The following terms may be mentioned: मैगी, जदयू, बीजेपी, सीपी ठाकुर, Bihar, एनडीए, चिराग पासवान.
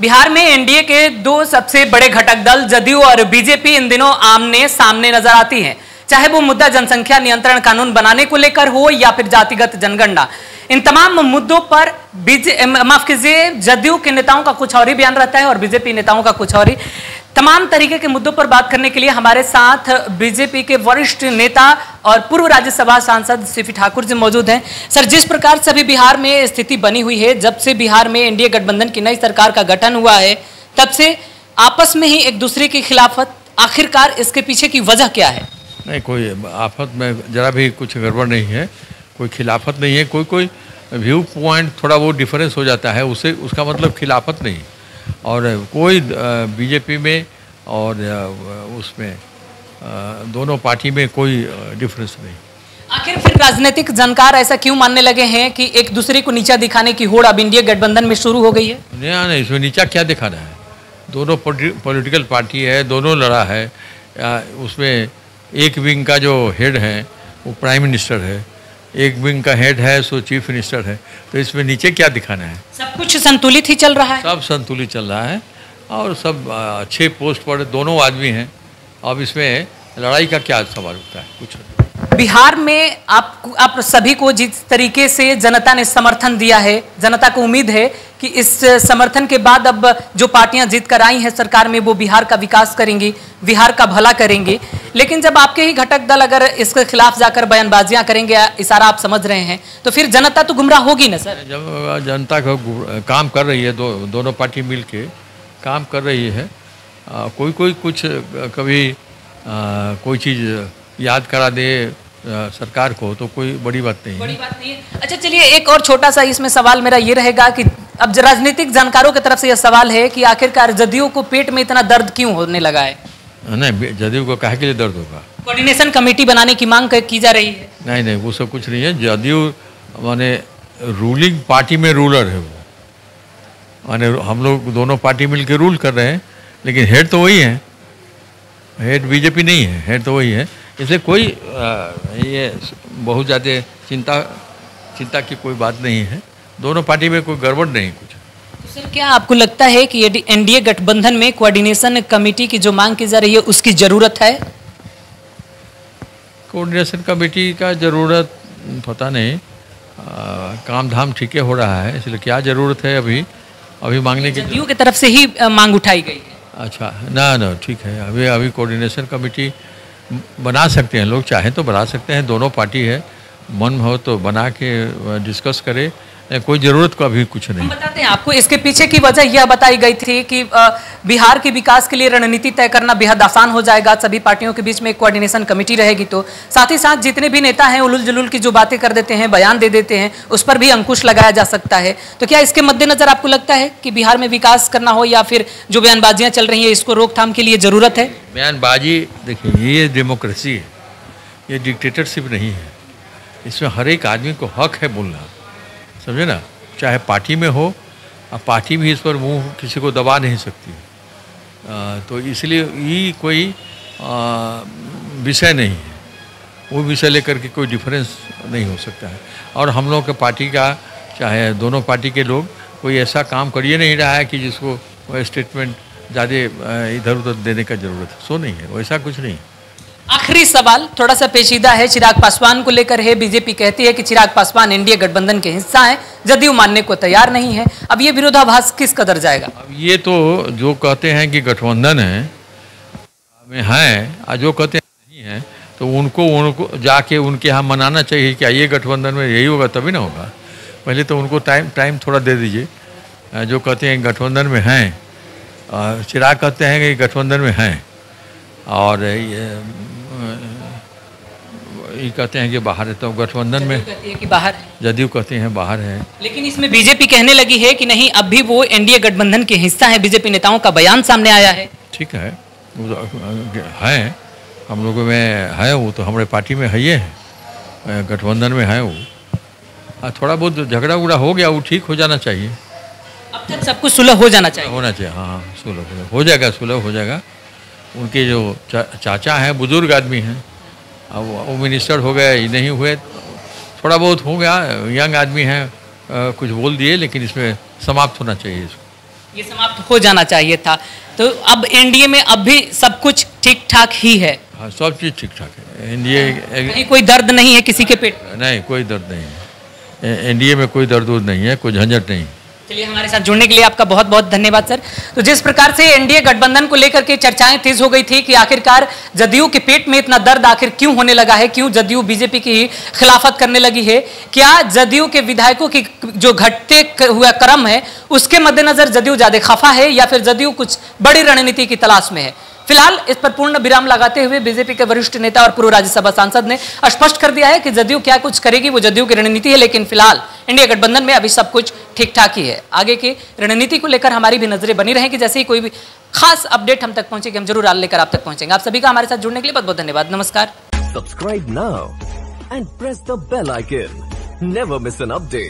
बिहार में एनडीए के दो सबसे बड़े घटक दल जदयू और बीजेपी इन दिनों आमने सामने नजर आती हैं, चाहे वो मुद्दा जनसंख्या नियंत्रण कानून बनाने को लेकर हो या फिर जातिगत जनगणना। इन तमाम मुद्दों पर जदयू के नेताओं का कुछ और ही बयान रहता है और बीजेपी नेताओं का कुछ और ही। तमाम तरीके के मुद्दों पर बात करने के लिए हमारे साथ बीजेपी के वरिष्ठ नेता और पूर्व राज्यसभा सांसद सीपी ठाकुर जी मौजूद हैं। सर, जिस प्रकार से अभी बिहार में स्थिति बनी हुई है, जब से बिहार में एनडीए गठबंधन की नई सरकार का गठन हुआ है तब से आपस में ही एक दूसरे की खिलाफत, आखिरकार इसके पीछे की वजह क्या है? नहीं, कोई आफत में जरा भी कुछ गड़बड़ नहीं है, कोई खिलाफत नहीं है। कोई व्यू पॉइंट थोड़ा वो डिफरेंस हो जाता है, उसे उसका मतलब खिलाफत नहीं। और कोई बीजेपी में और उसमें दोनों पार्टी में कोई डिफरेंस नहीं। आखिर फिर राजनीतिक जानकार ऐसा क्यों मानने लगे हैं कि एक दूसरे को नीचा दिखाने की होड़ अब इंडिया गठबंधन में शुरू हो गई है? नहीं, इसमें नीचा क्या दिखाना है? दोनों पॉलिटिकल पार्टी है, दोनों लड़ा है। उसमें एक विंग का जो हेड है वो प्राइम मिनिस्टर है, एक विंग का हेड है सो चीफ मिनिस्टर है, तो इसमें नीचे क्या दिखाना है? सब कुछ संतुलित ही चल रहा है, सब संतुलित चल रहा है और सब अच्छे पोस्ट पर दोनों आदमी हैं। अब इसमें लड़ाई का क्या सवाल उठता है? कुछ बिहार में आप सभी को जिस तरीके से जनता ने समर्थन दिया है, जनता को उम्मीद है कि इस समर्थन के बाद अब जो पार्टियां जीत कर आई हैं सरकार में वो बिहार का विकास करेंगी, बिहार का भला करेंगी। लेकिन जब आपके ही घटक दल अगर इसके खिलाफ जाकर बयानबाजियां करेंगे, इशारा आप समझ रहे हैं, तो फिर जनता तो गुमराह होगी ना सर? जब जनता का काम कर रही है, दोनों पार्टी मिल के काम कर रही है। कोई कुछ कभी कोई चीज़ याद करा दे सरकार को तो कोई बड़ी बात नहीं है। अच्छा चलिए, एक और छोटा सा इसमें सवाल मेरा ये रहेगा कि अब राजनीतिक जानकारों की तरफ से यह सवाल है कि आखिरकार जदयू को पेट में इतना दर्द क्यों होने लगा है? नहीं, जदयू को काहे के लिए दर्द होगा? कोऑर्डिनेशन कमेटी बनाने की मांग की जा रही है। नहीं, वो सब कुछ नहीं है। जदयू माने रूलिंग पार्टी में रूलर है, वो माने हम लोग दोनों पार्टी मिलकर रूल कर रहे हैं, लेकिन हेड तो वही है। हेड बीजेपी नहीं है, हेड तो वही है। इसलिए कोई ये बहुत ज़्यादा चिंता की कोई बात नहीं है। दोनों पार्टी में कोई गड़बड़ नहीं कुछ। सर, क्या आपको लगता है कि एनडीए गठबंधन में कोऑर्डिनेशन कमेटी की जो मांग की जा रही है उसकी ज़रूरत है? कोऑर्डिनेशन कमेटी का ज़रूरत पता नहीं, काम धाम ठीक हो रहा है, इसलिए क्या ज़रूरत है अभी मांगने की? जदयू की तरफ से ही मांग उठाई गई है। अच्छा, ना ठीक है। अभी कोऑर्डिनेशन कमेटी बना सकते हैं लोग, चाहे तो बना सकते हैं। दोनों पार्टी है, मन हो तो बना के डिस्कस करे, कोई ज़रूरत का भी कुछ नहीं। हम बताते हैं आपको इसके पीछे की वजह। यह बताई गई थी कि बिहार के विकास के लिए रणनीति तय करना बेहद आसान हो जाएगा, सभी पार्टियों के बीच में एक कोऑर्डिनेशन कमेटी रहेगी तो साथ ही साथ जितने भी नेता हैं उलूल जुलूल की जो बातें कर देते हैं, बयान दे देते हैं, उस पर भी अंकुश लगाया जा सकता है। तो क्या इसके मद्देनज़र आपको लगता है कि बिहार में विकास करना हो या फिर जो बयानबाजियाँ चल रही हैं इसको रोकथाम के लिए ज़रूरत है? बयानबाजी, देखिए ये डेमोक्रेसी है, ये डिक्टेटरशिप नहीं है। इसमें हर एक आदमी को हक है बोलना, समझे ना, चाहे पार्टी में हो। अब पार्टी भी इस पर मुंह किसी को दबा नहीं सकती, तो इसलिए ये कोई विषय नहीं है। वो विषय लेकर के कोई डिफरेंस नहीं हो सकता है। और हम लोग के पार्टी का, चाहे दोनों पार्टी के लोग, कोई ऐसा काम करिए नहीं रहा है कि जिसको स्टेटमेंट ज़्यादा इधर उधर देने का ज़रूरत है, सो नहीं है, वैसा कुछ नहीं है। आखिरी सवाल थोड़ा सा पेचीदा है, चिराग पासवान को लेकर है। बीजेपी कहती है कि चिराग पासवान एनडीए गठबंधन के हिस्सा हैं, जदयू मानने को तैयार नहीं है। अब ये विरोधाभास किस कदर जाएगा? अब ये तो जो कहते हैं कि गठबंधन है में हैं, जो कहते हैं नहीं है, तो उनको जाके उनके यहाँ मनाना चाहिए कि ये गठबंधन में यही होगा, तभी ना होगा। पहले तो उनको टाइम थोड़ा दे दीजिए। जो कहते हैं गठबंधन में हैं, चिराग कहते हैं कि गठबंधन में हैं और ये कहते हैं कि बाहर है, तो गठबंधन में कि बाहर है, जदयू कहते हैं बाहर है। लेकिन इसमें बीजेपी कहने लगी है कि नहीं, अब भी वो एनडीए गठबंधन के हिस्सा है। बीजेपी नेताओं का बयान सामने आया है। ठीक है, हम लोगों में है, वो तो हमारे पार्टी में है, ये है गठबंधन में है। वो थोड़ा बहुत झगड़ा उगड़ा हो गया, वो ठीक हो जाना चाहिए। अब तक सब कुछ सुलह हो जाना चाहिए, होना चाहिए। हाँ, सुलह हो जाएगा, सुलह हो जाएगा। उनके जो चाचा हैं, बुजुर्ग आदमी हैं, अब वो मिनिस्टर हो गए, नहीं हुए थोड़ा बहुत हो गया, यंग आदमी हैं, कुछ बोल दिए, लेकिन इसमें समाप्त होना चाहिए इसको। ये समाप्त हो जाना चाहिए था। तो अब एनडीए में अब भी सब कुछ ठीक ठाक ही है? हाँ, सब चीज़ ठीक ठाक है। एनडीए कोई दर्द नहीं है किसी के पेट? नहीं, कोई दर्द नहीं है एनडीए में, कोई दर्द उर्द नहीं है, कोई झंझट नहीं। चलिए, हमारे साथ जुड़ने के लिए आपका बहुत बहुत धन्यवाद सर। तो जिस प्रकार से एनडीए गठबंधन को लेकर के चर्चाएं तेज हो गई थी कि आखिरकार जदयू के पेट में इतना दर्द आखिर क्यों होने लगा है, क्यों जदयू बीजेपी की खिलाफत करने लगी है, क्या जदयू के विधायकों की जो घटते हुआ क्रम है उसके मद्देनजर जदयू ज्यादा खफा है या फिर जदयू कुछ बड़ी रणनीति की तलाश में है। फिलहाल इस पर पूर्ण विराम लगाते हुए बीजेपी के वरिष्ठ नेता और पूर्व राज्यसभा सांसद ने स्पष्ट कर दिया है कि जदयू क्या कुछ करेगी वो जदयू की रणनीति है, लेकिन फिलहाल इंडिया गठबंधन में अभी सब कुछ ठीक ठाक ही है। आगे की रणनीति को लेकर हमारी भी नजरें बनी रहेंगी, जैसे ही कोई भी खास अपडेट हम तक पहुंचेगी हम जरूर लेकर आप तक पहुंचेंगे। आप सभी का हमारे साथ जुड़ने के लिए बहुत बहुत धन्यवाद। नमस्कार। Subscribe now and press the bell icon, never miss an update.